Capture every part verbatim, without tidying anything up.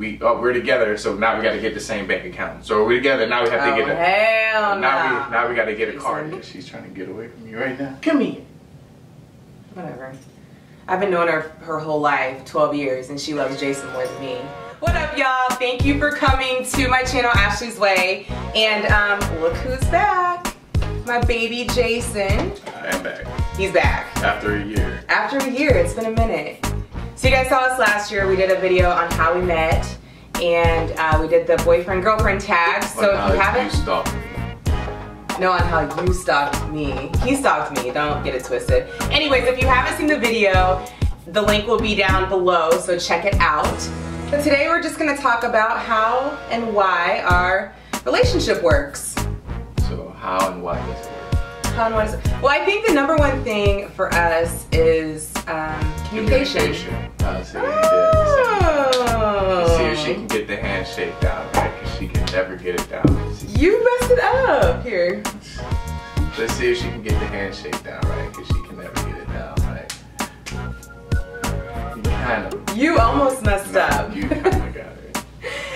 we oh, we're together, so now we got to get the same bank account. So we're together, now we have to oh, get a hell no. Now we now we got to get a card. Because she's trying to get away from me right now. Come here. Whatever. I've been knowing her her whole life, twelve years, and she loves Jason more than me. What up, y'all? Thank you for coming to my channel, Ashley's Way. And um, look who's back. My baby Jason. I am back. He's back. After a year. After a year. It's been a minute. So you guys saw us last year. We did a video on how we met, and uh, we did the boyfriend-girlfriend tag. So if you haven't... You stalked me. No, on how you stalked me. He stalked me. Don't get it twisted. Anyways, if you haven't seen the video, the link will be down below, so check it out. But today we're just going to talk about how and why our relationship works. So how and why does it work? Well, I think the number one thing for us is um, communication. communication. Oh, so oh. See if she can get the handshake down, right? Because she can never get it down. You messed it up. Here. Let's see if she can get the handshake down, right? Because she can never get it down, right? You kind of. You almost messed no, up. You kind of got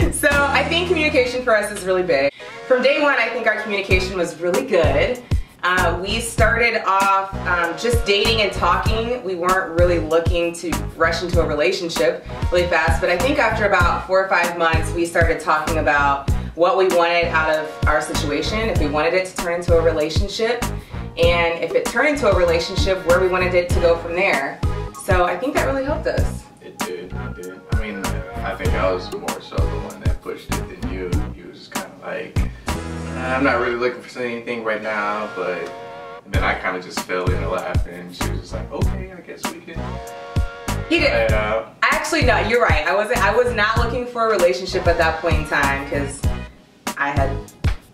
it. So I think communication for us is really big. From day one, I think our communication was really good. Uh, we started off um, just dating and talking. We weren't really looking to rush into a relationship really fast, but I think after about four or five months, we started talking about what we wanted out of our situation, if we wanted it to turn into a relationship, and if it turned into a relationship, where we wanted it to go from there. So I think that really helped us. It did, it did. I mean, I think I was more so the one that pushed it than you. You was kind of like... I'm not really looking for anything right now, but then I kind of just fell in and laughed, and she was just like, okay, I guess we can. He did. I actually, no, you're right. I wasn't. I was not looking for a relationship at that point in time because I had,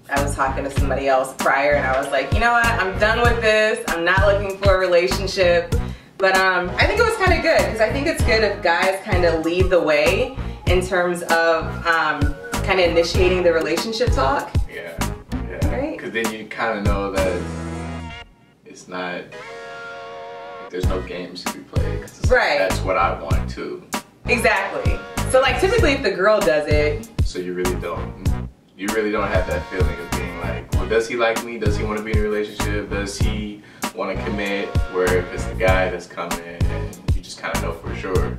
I was talking to somebody else prior, and I was like, you know what? I'm done with this. I'm not looking for a relationship. But um, I think it was kind of good because I think it's good if guys kind of lead the way in terms of um, kind of initiating the relationship talk. Yeah. Because then you kind of know that it's not, there's no games to be played. Right. That's what I want too. Exactly. So like typically if the girl does it. So you really don't, you really don't have that feeling of being like, well, does he like me? Does he want to be in a relationship? Does he want to commit? Where if it's the guy that's coming and you just kind of know for sure.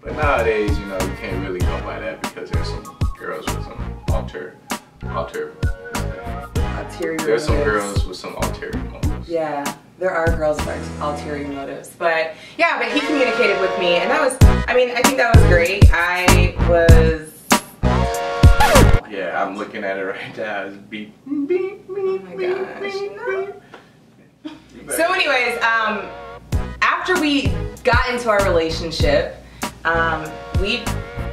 But nowadays, you know, you can't really go by that because there's some girls with some alter, alter. There's some girls with some ulterior motives. Yeah, there are girls with ulterior motives. But yeah, but he communicated with me, and that was, I mean, I think that was great. I was. Yeah, I'm looking at it right now. It's beep, beep, beep, oh my beep, gosh. Beep, beep, beep. So, anyways, um, after we got into our relationship, um, we.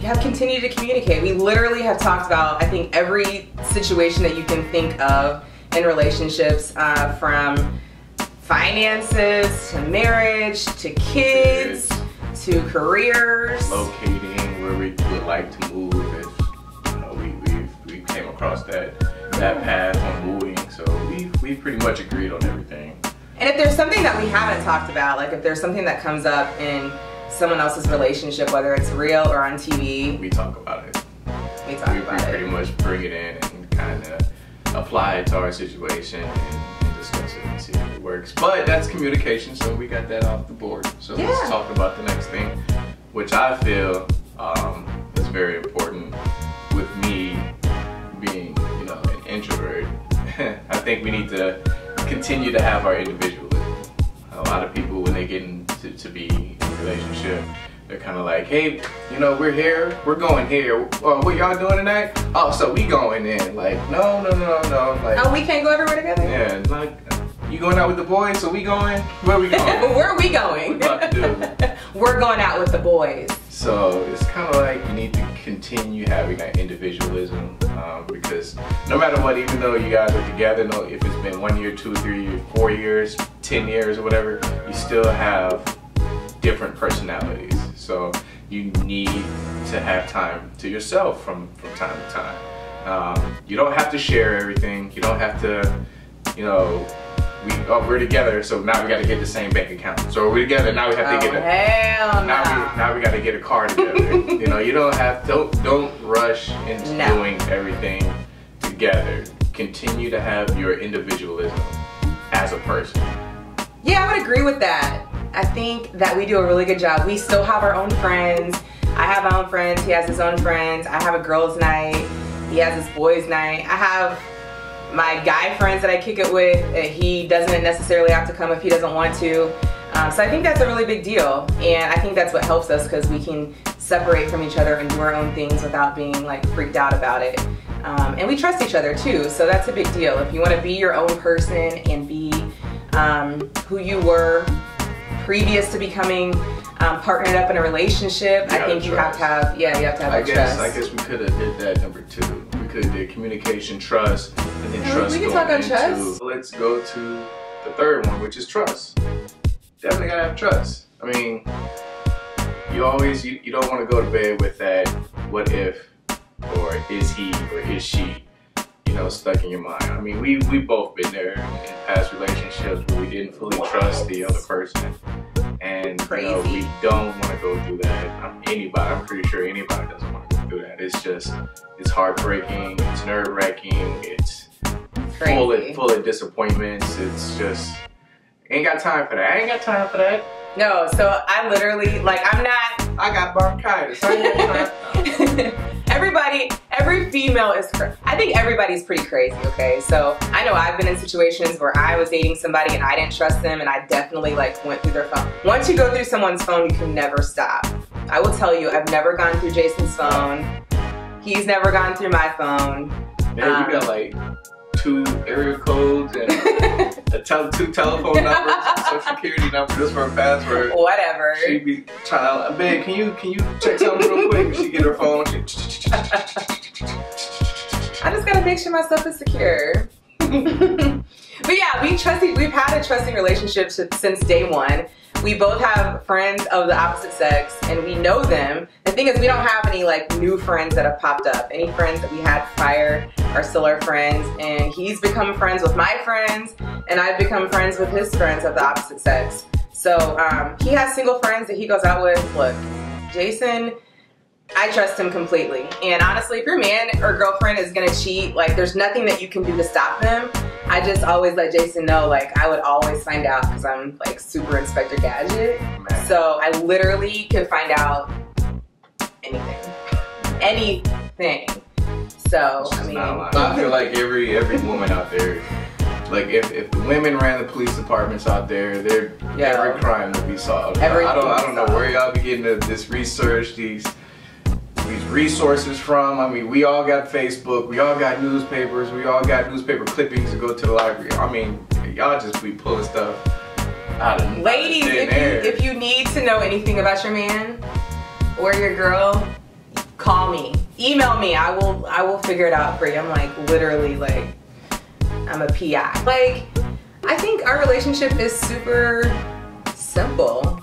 have continued to communicate. We literally have talked about, I think, every situation that you can think of in relationships, uh, from finances, to marriage, to kids, to careers. Locating where we would like to move if you know, we, we, we came across that, that path on moving. So we, we pretty much agreed on everything. And if there's something that we haven't talked about, like if there's something that comes up in someone else's relationship, whether it's real or on T V. We talk about it. We talk we, about it. We pretty much bring it in and kind of apply it to our situation and, and discuss it and see if it works. But that's communication, so we got that off the board. So yeah. Let's talk about the next thing, which I feel um, is very important with me being, you know, an introvert. I think we need to continue to have our individualism. A lot of people, when they get into to be relationship, they're kind of like, hey, you know, we're here, we're going here. Uh, what y'all doing tonight? Oh, so we going in? Like, no, no, no, no. Like, oh, we can't go everywhere together. Yeah, like, you going out with the boys? So we going? Where we going? Where are we going? What we about to do? We're going out with the boys. So it's kind of like you need to continue having that individualism um, because no matter what, even though you guys are together, no, if it's been one year, two, three, years, four years, ten years, or whatever, you still have different personalities, so you need to have time to yourself from, from time to time. Um, you don't have to share everything, you don't have to, you know, we oh, we're together, so now we got to get the same bank account. So we're together, now we have to oh, get a hell now no. we, now we got to get a car together. You know, you don't have don't don't rush into no. doing everything together. Continue to have your individualism as a person. Yeah, I would agree with that. I think that we do a really good job. We still have our own friends. I have my own friends, he has his own friends. I have a girls' night, he has his boys' night. I have my guy friends that I kick it with. He doesn't necessarily have to come if he doesn't want to. Um, so I think that's a really big deal. And I think that's what helps us, because we can separate from each other and do our own things without being like freaked out about it. Um, and we trust each other too, so that's a big deal. If you want to be your own person and be um, who you were previous to becoming Um, partnered up in a relationship, I think you have to have, yeah, you have to have I guess, trust. I guess we could have did that number two. We could have did communication, trust, and then trust. We can talk on trust. Let's go to the third one, which is trust. Definitely gotta have trust. I mean, you always, you, you don't want to go to bed with that what if, or is he, or is she, you know, stuck in your mind. I mean, we, we've both been there in past relationships where we didn't fully trust the other person. And you know, we don't want to go through that. I'm, anybody, I'm pretty sure anybody doesn't want to go through that. It's just, it's heartbreaking, it's nerve-wracking, it's crazy. Full of, full of disappointments. It's just, ain't got time for that. I ain't got time for that. No, so I literally, like, I'm not. I got bronchitis. I ain't got time. Everybody, every female is, cra I think everybody's pretty crazy, okay? So I know I've been in situations where I was dating somebody and I didn't trust them, and I definitely like went through their phone. Once you go through someone's phone, you can never stop. I will tell you, I've never gone through Jason's phone. He's never gone through my phone. Man, um, you got like two area codes and a tel two telephone numbers, a social security number, just for a password. Whatever. She'd be child, man, can you, can you check something real quick? She get her phone, she, I just gotta make sure my stuff is secure. But yeah, we trusted, we've had a trusting relationship since day one. We both have friends of the opposite sex and we know them. The thing is, we don't have any like new friends that have popped up. Any friends that we had prior are still our friends, and he's become friends with my friends and I've become friends with his friends of the opposite sex. So um, he has single friends that he goes out with. Look, Jason, I trust him completely. And honestly, if your man or girlfriend is gonna cheat, like there's nothing that you can do to stop them. I just always let Jason know, like I would always find out, because I'm like super Inspector Gadget. So I literally can find out anything, anything. So I mean, I feel like every every woman out there, like if if the women ran the police departments out there, their yeah. every crime would be solved. Everything I don't I don't know solved. Where y'all be getting the, this research, these. these resources from. I mean, we all got Facebook, we all got newspapers, we all got newspaper clippings to go to the library. I mean, y'all just be pulling stuff out of ladies, thin if, air. You, if you need to know anything about your man or your girl, call me, email me. I will, I will figure it out for you. I'm like literally like, I'm a P I. Like, I think our relationship is super simple.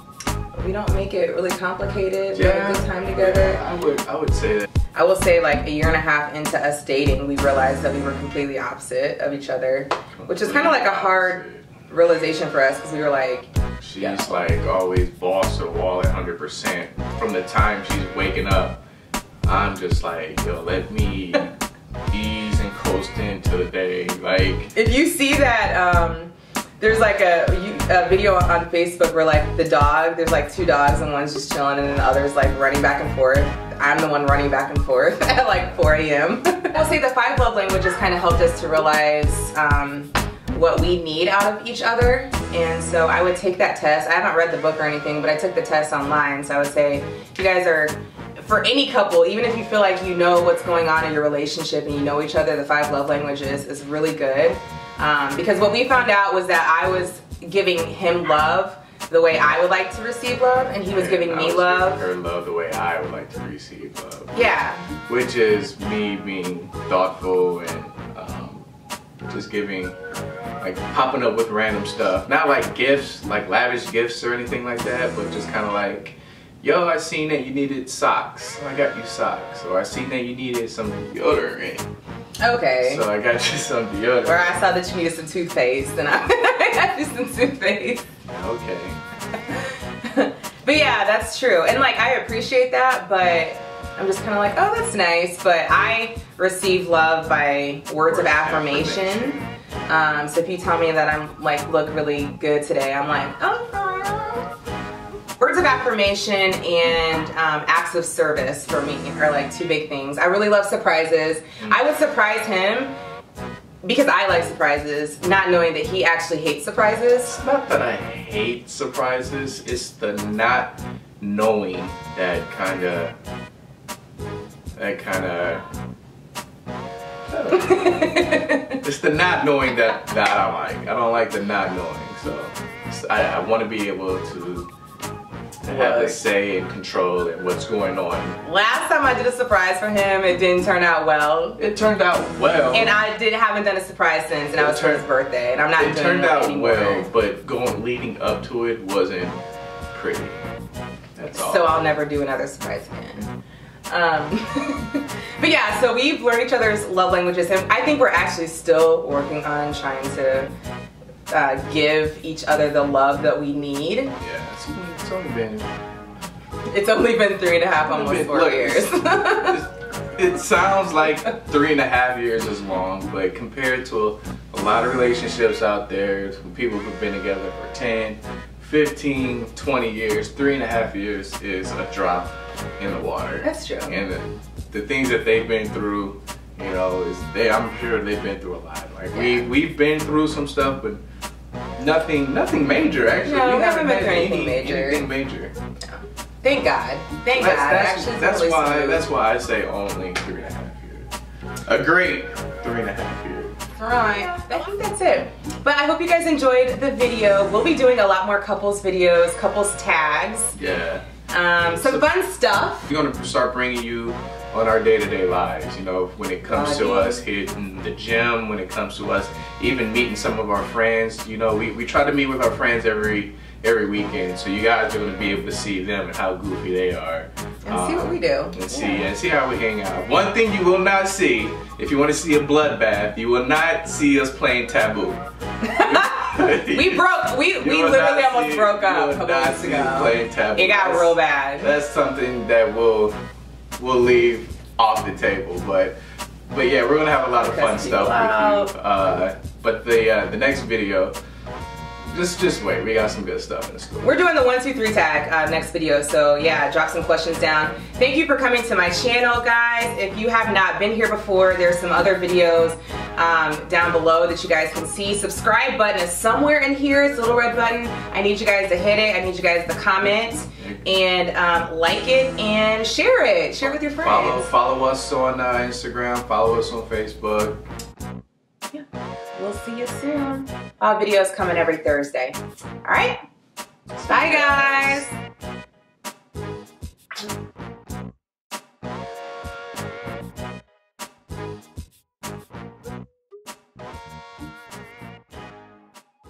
We don't make it really complicated. Yeah. We have a good time together. I would, I would say that. I will say, like a year and a half into us dating, we realized that we were completely opposite of each other, which is kind of like a hard realization for us, because we were like, she's yeah. like always balls to the wall at one hundred percent from the time she's waking up. I'm just like, yo, let me ease and coast into the day. Like, if you see that. Um, There's like a, a video on Facebook where like the dog, there's like two dogs and one's just chilling and then the other's like running back and forth. I'm the one running back and forth at like four A M I'll say the five love languages kind of helped us to realize um, what we need out of each other. And so I would take that test. I haven't read the book or anything, but I took the test online. So I would say you guys are, for any couple, even if you feel like you know what's going on in your relationship and you know each other, the five love languages is really good. Um, because what we found out was that I was giving him love the way I would like to receive love, and he was giving and me I was love. Giving her love the way I would like to receive love. Yeah. Which is me being thoughtful and um, just giving, like popping up with random stuff. Not like gifts, like lavish gifts or anything like that, but just kind of like, yo, I seen that you needed socks, so I got you socks. Or I seen that you needed some deodorant. Okay. So I got you some deodorant. Or I saw that you needed some toothpaste, and I have this sensitive face. Okay. But yeah, that's true. And like, I appreciate that, but I'm just kind of like, oh, that's nice. But I receive love by words of affirmation. affirmation. Um, so if you tell me that I'm like, look really good today, I'm like, oh. Words of affirmation and um, acts of service for me are like two big things. I really love surprises. I would surprise him because I like surprises, not knowing that he actually hates surprises. It's not that I hate surprises, it's the not knowing that kind of, that kind of, it's the not knowing that, that I like. I don't like the not knowing, so, so I, I want to be able to and have the say and control and what's going on. Last time I did a surprise for him, it didn't turn out well. It turned out well. And I did haven't done a surprise since, and it I was turned, for his birthday, and I'm not. It doing turned out anymore. well, but going leading up to it wasn't pretty. That's all. So I'll never do another surprise again. Um, but yeah, so we've learned each other's love languages, and I think we're actually still working on trying to Uh, give each other the love that we need. Yeah, it's, it's only been... It's only been three and a half, almost been, four look, years. It's, it sounds like three and a half years is long, but compared to a, a lot of relationships out there, people who've been together for ten, fifteen, twenty years, three and a half years is a drop in the water. That's true. And the, the things that they've been through, you know, is they, I'm sure they've been through a lot. Like, yeah. we, we've been through some stuff, but Nothing, nothing major actually. No, we, we haven't, haven't been through anything major. Anything major. No. Thank God. Thank that's, God. That's, actually, that's really why. Smooth. That's why I say only three and a half years. A great three and a half years. All right. I think that's it. But I hope you guys enjoyed the video. We'll be doing a lot more couples videos, couples tags. Yeah. Um, some so fun stuff. We're gonna start bringing you on our day-to-day lives, you know, when it comes to us hitting the gym, when it comes to us even meeting some of our friends. You know, we, we try to meet with our friends every every weekend, so you guys are going to be able to see them and how goofy they are. And um, see what we do. And see, yeah. and see how we hang out. One thing you will not see, if you want to see a bloodbath, you will not see us playing Taboo. we broke, we, we literally almost see, broke up a couple weeks ago. Playing Taboo. It got that's, real bad. That's something that will... we'll leave off the table, but but yeah, we're gonna have a lot of fun stuff with you. Uh, but the uh, the next video, just just wait, we got some good stuff in the store. We're doing the one two three tag uh, next video, so yeah, drop some questions down. Thank you for coming to my channel, guys. If you have not been here before, there's some other videos um, down below that you guys can see. Subscribe button is somewhere in here. It's a little red button. I need you guys to hit it. I need you guys to comment. And um, like it and share it. Share it with your friends. Follow, follow us on uh, Instagram. Follow us on Facebook. Yeah, we'll see you soon. Our videos coming every Thursday. All right. Bye,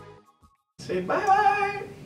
guys. Say bye bye.